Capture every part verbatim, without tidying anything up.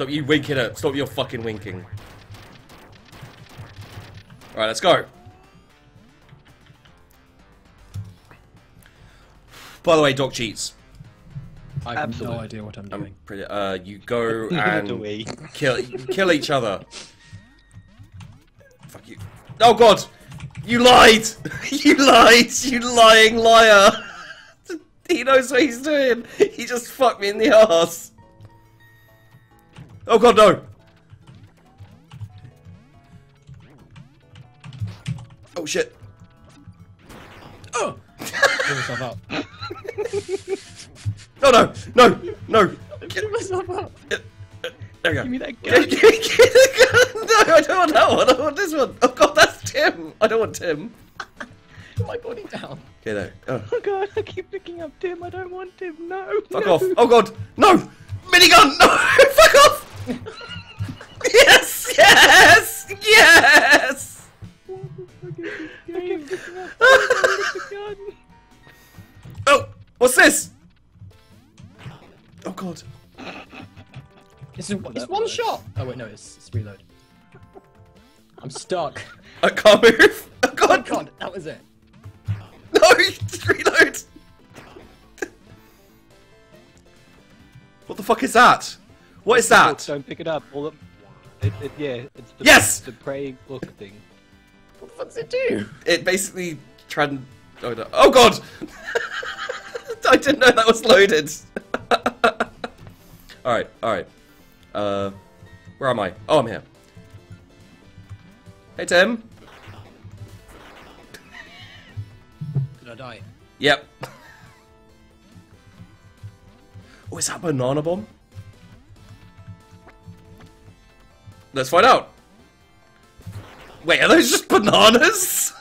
Stop you winking at. Stop your fucking winking. Alright, let's go. By the way, Doc cheats. I have Absolutely. no idea what I'm doing. I'm pretty, uh, you go and kill kill each other. Fuck you. Oh god! You lied! You lied! You lying liar! He knows what he's doing! He just fucked me in the ass! Oh god, no! Oh shit! Oh! Give yourself up. No, no! No! No! Give myself up! There we go. Give me that gun! Give me the gun! No, I don't want that one! I want this one! Oh god, that's Tim! I don't want Tim! Put my body down! Okay, there. Oh. Oh god, I keep picking up Tim! I don't want Tim! No! Fuck no. off! Oh god! No! Minigun! No! Fuck off! Yes! Yes! Yes! What the fuck is this game? I keep picking up Tim! I want the gun! Oh! What's this? Oh god. It's, a, it's one was. shot! Oh wait, no, it's, it's reload. I'm stuck. I can't move! Oh god! Oh god, that was it. No! It's reload! What the fuck is that? What is that? Don't pick it up. All it, it, it, yeah, it's the, yes! the prey look thing. What the fuck does it do? It basically tried and... Oh, no. Oh god! I didn't know that was loaded. Alright, alright. Uh, where am I? Oh, I'm here. Hey, Tim. Did I die? Yep. Oh, is that banana bomb? Let's find out. Wait, are those just bananas?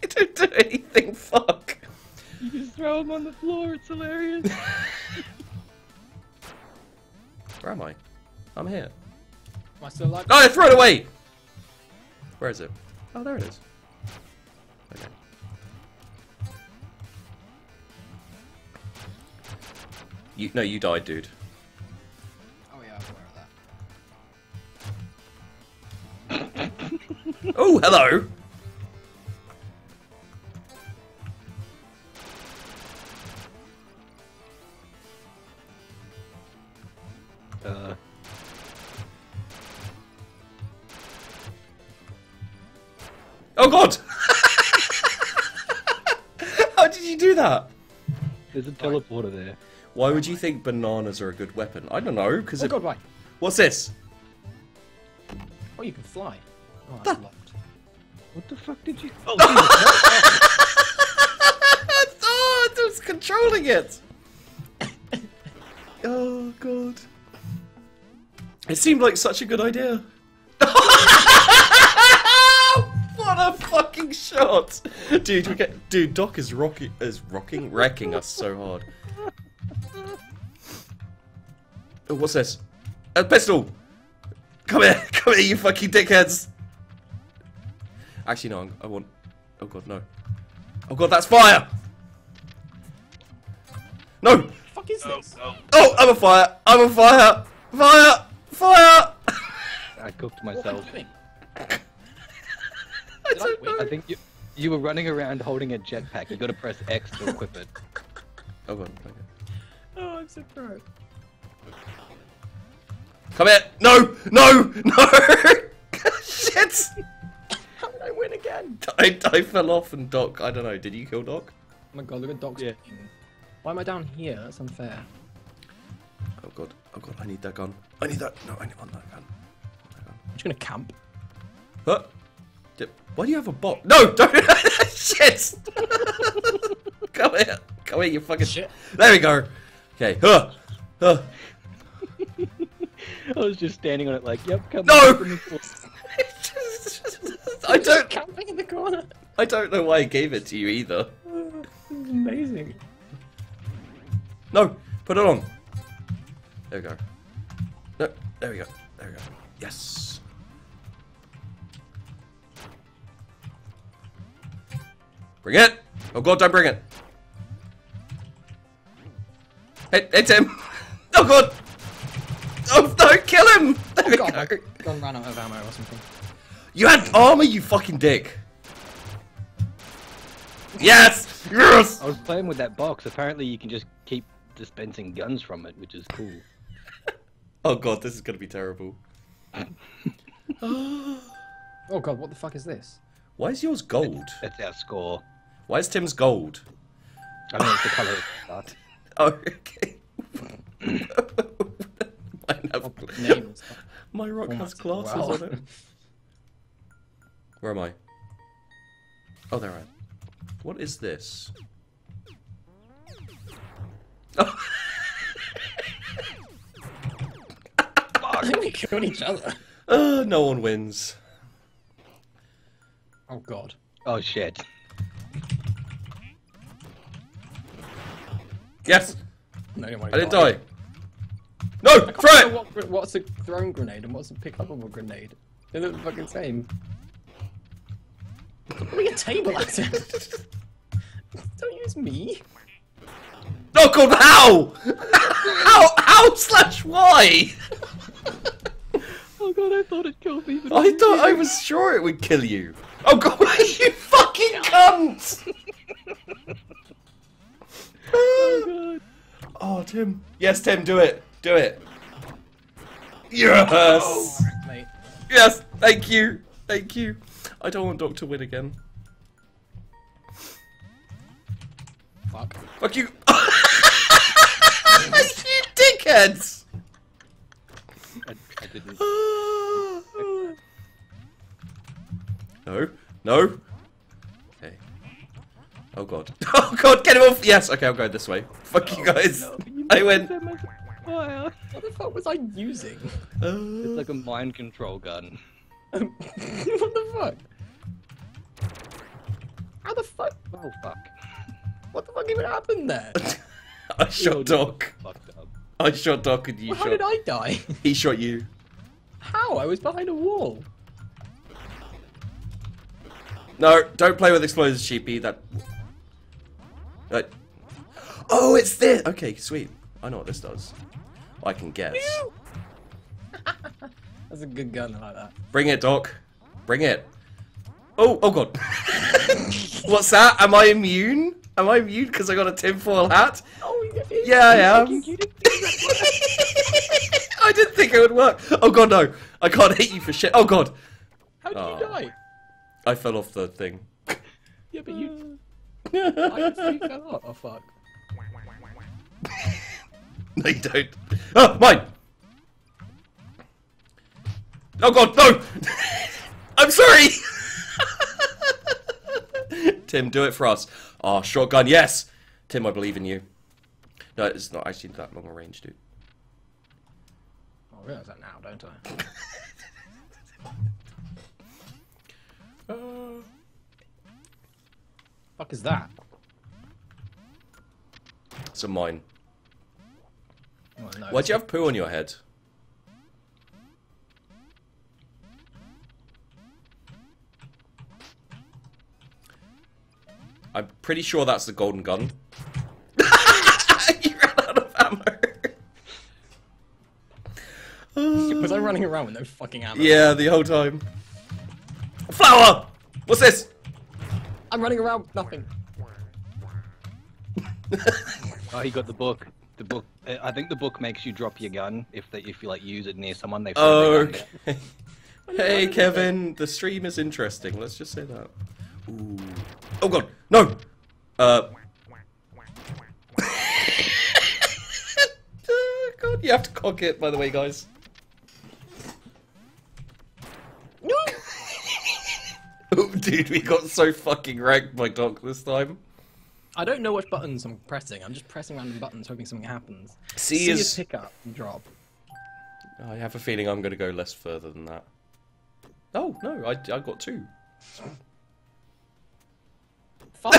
They don't do anything, fuck. You just throw them on the floor, it's hilarious. Where am I? I'm here. Am I still alive? Oh, I threw it away! Where is it? Oh, there it is. Okay. You, no, you died, dude. Oh yeah, I'm aware of that. Oh, hello! Uh. Oh god! How did you do that? There's a teleporter there. Why would you think bananas are a good weapon? I don't know, because... Oh it... god, why? What's this? Oh, you can fly. Oh, that's that... locked. What the fuck did you... Oh, oh I was controlling it! Oh god. It seemed like such a good idea. What a fucking shot, dude! We get, dude, Doc is rocking, is rocking, wrecking us so hard. Oh, what's this? A pistol! Come here, come here, you fucking dickheads! Actually, no, I want. Oh god, no! Oh god, that's fire! No! What the fuck is this? Oh, oh. oh I'm on fire! I'm on fire! Fire! Fire! I cooked myself. What are you doing? I don't know. I think you, you were running around holding a jetpack. You gotta press X to equip it. Oh, god. Okay. Oh, I'm so pro. Come here! No! No! No! Shit! How did I win again? I, I fell off and Doc, I don't know, did you kill Doc? Oh my god, look at Doc's. Yeah. Why am I down here? That's unfair. Oh god, oh god, I need that gun. I need that. No, I need on that gun. On that gun. I'm just gonna camp. Huh? Why do you have a box? No, don't. Shit! Come here, come here, you fucking shit. There we go. Okay. Huh. Huh. I was just standing on it like, yep, come no! on. No. I don't. Camping in the corner. I don't know why I gave it to you either. This is amazing. No, put it on. There we go. No, there we go. There we go. Yes. Bring it! Oh god, don't bring it! Hey, hey Tim! Oh god! go, kill him! There oh, we God, go. Gone ran out of ammo or something. You had armor, you fucking dick! Yes! Yes! I was playing with that box. Apparently you can just keep dispensing guns from it, which is cool. Oh God, this is gonna be terrible. Oh God, what the fuck is this? Why is yours gold? That's our score. Why is Tim's gold? I don't know, it's the colour of that. Oh, okay. Mine have... My rock oh, has glasses wow. on it. Where am I? Oh, there I am. What is this? Oh. Fuck. They killed each other. Uh, no one wins. Oh God. Oh shit. Yes. No, you I didn't die. die. No, I throw it. What, what's a thrown grenade and what's a pick-upable grenade? They look the fucking same. Don't bring a table at it. Don't use me. No, God, how? How? How slash why? Oh God, I thought it killed me. I thought I was sure it would kill you. Oh God, you fucking cunt! Oh, God. Oh, Tim. Yes, Tim, do it. Do it. Yes! Oh, mate. Yes, thank you. Thank you. I don't want Doc to win again. Fuck. Fuck you. You dickheads! I, I didn't. No. No. Okay. Oh God. Oh God, get him off! Yes, okay, I'll go this way. Fuck oh, you guys. No. You I win. What the fuck was I using? Uh... It's like a mind control gun. Um, what the fuck? How the fuck? Oh fuck. What the fuck even happened there? I shot Doc. I shot Doc and you well, shot... How did I die? He shot you. How? I was behind a wall. No, don't play with explosives, sheepy. That. That. Oh, it's this! Okay, sweet. I know what this does. I can guess. That's a good gun, I like that. Bring it, Doc. Bring it. Oh, oh God. What's that? Am I immune? Am I immune because I got a tinfoil hat? Oh, yeah, yeah I am. I didn't think it would work. Oh God, no. I can't hit you for shit. Oh God. How did oh. you die? I fell off the thing. Yeah, but you... I think I fell off. Oh, fuck. No, you don't. Oh, mine! Oh, God, no! I'm sorry! Tim, do it for us. Oh, shotgun, yes! Tim, I believe in you. No, it's not actually that long a range, dude. I realise that now, don't I? Uh, fuck is that? It's a mine. Oh, no. Why'd you have poo on your head? I'm pretty sure that's the golden gun. You ran out of ammo. Was I running around with no fucking ammo? Yeah, the whole time. Flower! What's this? I'm running around with nothing. Oh, he got the book. The book. I think the book makes you drop your gun if they, if you like use it near someone. They. Oh. Okay. Hey, Kevin. The stream is interesting. Let's just say that. Ooh. Oh God, no. Uh. God, you have to cock it. By the way, guys. No. Oh, dude, we got so fucking wrecked by Doc this time. I don't know which buttons I'm pressing. I'm just pressing random buttons, hoping something happens. C, C is... is pick up and drop. I have a feeling I'm going to go less further than that. Oh, no, I, I got two. Fuck.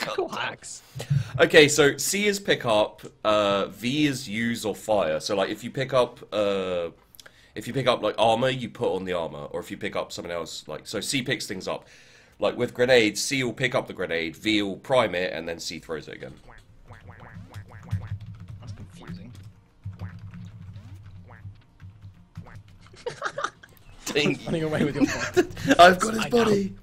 Cool hacks. Okay, so C is pick up, uh, V is use or fire. So, like, if you pick up... Uh, If you pick up, like, armor, you put on the armor. Or if you pick up someone else, like... So C picks things up. Like, with grenades, C will pick up the grenade, V will prime it, and then C throws it again. That's confusing. thing. Running away with your body. I've got his body.